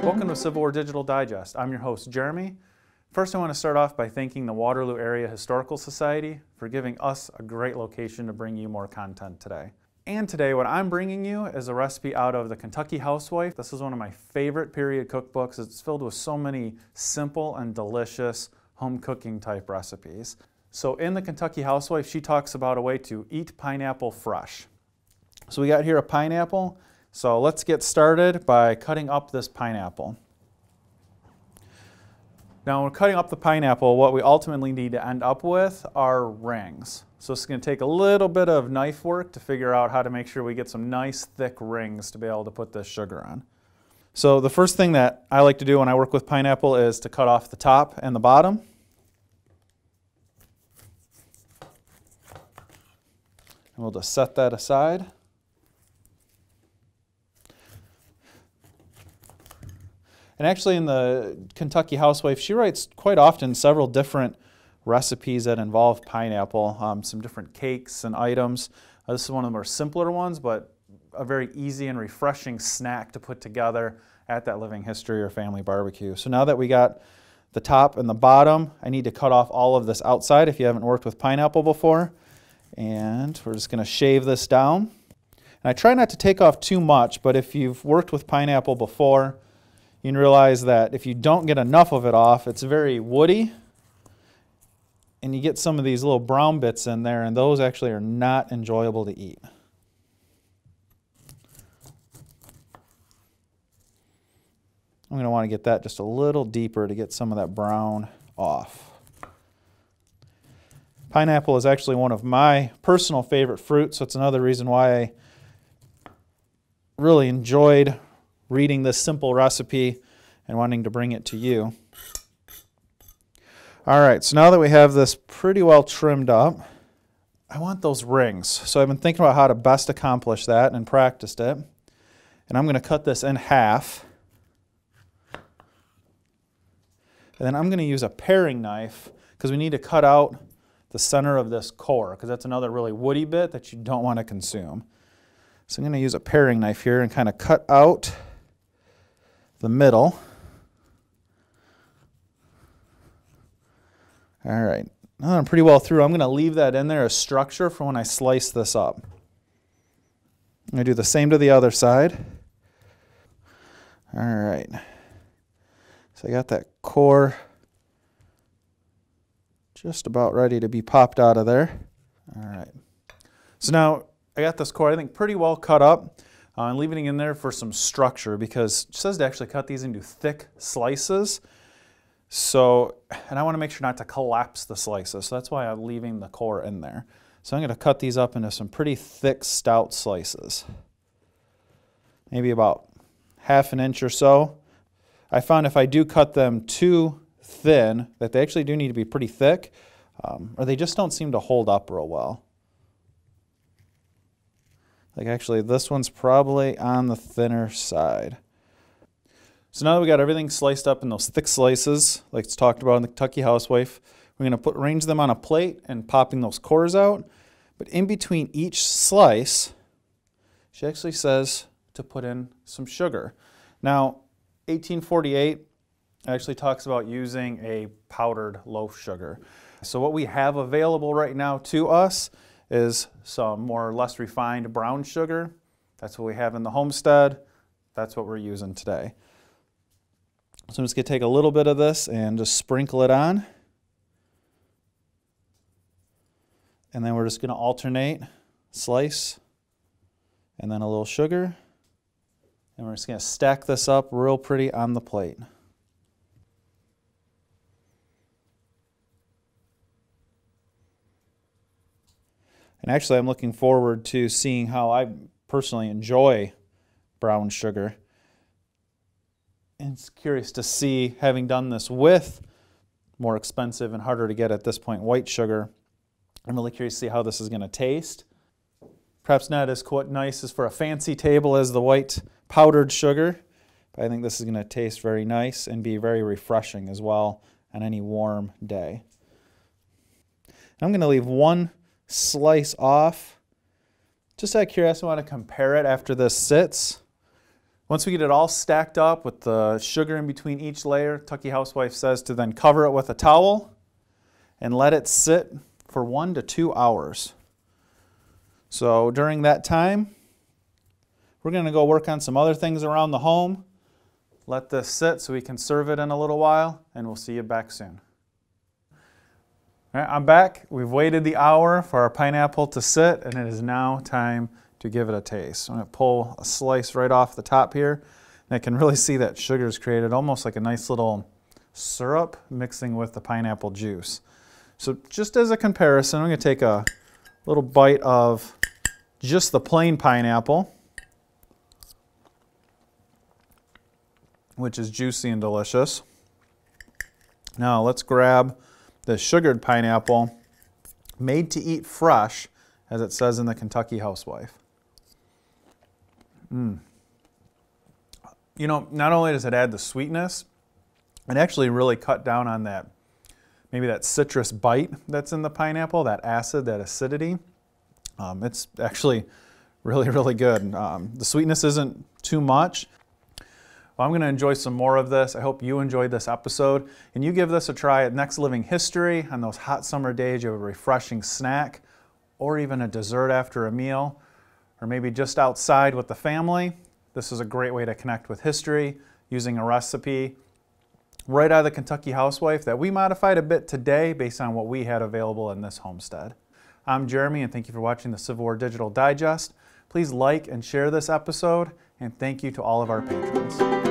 Welcome to Civil War Digital Digest. I'm your host, Jeremy. First, I want to start off by thanking the Waterloo Area Historical Society for giving us a great location to bring you more content today. And today, what I'm bringing you is a recipe out of the Kentucky Housewife. This is one of my favorite period cookbooks. It's filled with so many simple and delicious home cooking type recipes. So in the Kentucky Housewife, she talks about a way to eat pineapple fresh. So we got here a pineapple. So let's get started by cutting up this pineapple. Now when cutting up the pineapple, what we ultimately need to end up with are rings. So it's going to take a little bit of knife work to figure out how to make sure we get some nice thick rings to be able to put this sugar on. So the first thing that I like to do when I work with pineapple is to cut off the top and the bottom. And we'll just set that aside. And actually in the Kentucky Housewife, she writes quite often several different recipes that involve pineapple, some different cakes and items. This is one of the more simpler ones, but a very easy and refreshing snack to put together at that living history or family barbecue. So now that we got the top and the bottom, I need to cut off all of this outside if you haven't worked with pineapple before. And we're just going to shave this down. And I try not to take off too much, but if you've worked with pineapple before, you can realize that if you don't get enough of it off, it's very woody, and you get some of these little brown bits in there, and those actually are not enjoyable to eat. I'm going to want to get that just a little deeper to get some of that brown off. Pineapple is actually one of my personal favorite fruits, so it's another reason why I really enjoyed reading this simple recipe and wanting to bring it to you. All right, so now that we have this pretty well trimmed up, I want those rings. So I've been thinking about how to best accomplish that and practiced it. And I'm going to cut this in half. And then I'm going to use a paring knife because we need to cut out the center of this core because that's another really woody bit that you don't want to consume. So I'm going to use a paring knife here and kind of cut out the middle. All right, now that I'm pretty well through, I'm going to leave that in there as structure for when I slice this up. I'm going to do the same to the other side. All right, so I got that core just about ready to be popped out of there. All right, so now I got this core, I think, pretty well cut up. I'm leaving it in there for some structure because it says to actually cut these into thick slices. So, and I want to make sure not to collapse the slices, so that's why I'm leaving the core in there. So I'm going to cut these up into some pretty thick, stout slices. Maybe about half an inch or so. I found if I do cut them too thin, that they actually do need to be pretty thick, or they just don't seem to hold up real well. Like actually, this one's probably on the thinner side. So now that we got everything sliced up in those thick slices, like it's talked about in the Kentucky Housewife, we're going to arrange them on a plate and popping those cores out. But in between each slice, she actually says to put in some sugar. Now, 1848 actually talks about using a powdered loaf sugar. So what we have available right now to us is some more or less refined brown sugar. That's what we have in the homestead. That's what we're using today. So I'm just going to take a little bit of this and just sprinkle it on. And then we're just going to alternate, slice, and then a little sugar. And we're just going to stack this up real pretty on the plate. And actually, I'm looking forward to seeing how I personally enjoy brown sugar. And it's curious to see, having done this with more expensive and harder to get at this point white sugar, I'm really curious to see how this is going to taste. Perhaps not as nice as for a fancy table as the white powdered sugar, but I think this is going to taste very nice and be very refreshing as well on any warm day. I'm going to leave one slice off. Just out of curiosity, I want to compare it after this sits. Once we get it all stacked up with the sugar in between each layer, Kentucky Housewife says to then cover it with a towel and let it sit for 1 to 2 hours. So during that time, we're going to go work on some other things around the home. Let this sit so we can serve it in a little while, and we'll see you back soon. All right, I'm back. We've waited the hour for our pineapple to sit, and it is now time to give it a taste. So I'm going to pull a slice right off the top here, and I can really see that sugar is created almost like a nice little syrup mixing with the pineapple juice. So just as a comparison, I'm going to take a little bite of just the plain pineapple, which is juicy and delicious. Now let's grab the sugared pineapple, made to eat fresh, as it says in the Kentucky Housewife. You know, not only does it add the sweetness, it actually really cut down on that, maybe that citrus bite that's in the pineapple, that acid, that acidity. It's actually really, really good. The sweetness isn't too much. Well, I'm going to enjoy some more of this. I hope you enjoyed this episode, and you give this a try at Next Living History. On those hot summer days, you have a refreshing snack or even a dessert after a meal, or maybe just outside with the family. This is a great way to connect with history using a recipe right out of the Kentucky Housewife that we modified a bit today based on what we had available in this homestead. I'm Jeremy, and thank you for watching the Civil War Digital Digest. Please like and share this episode, and thank you to all of our patrons.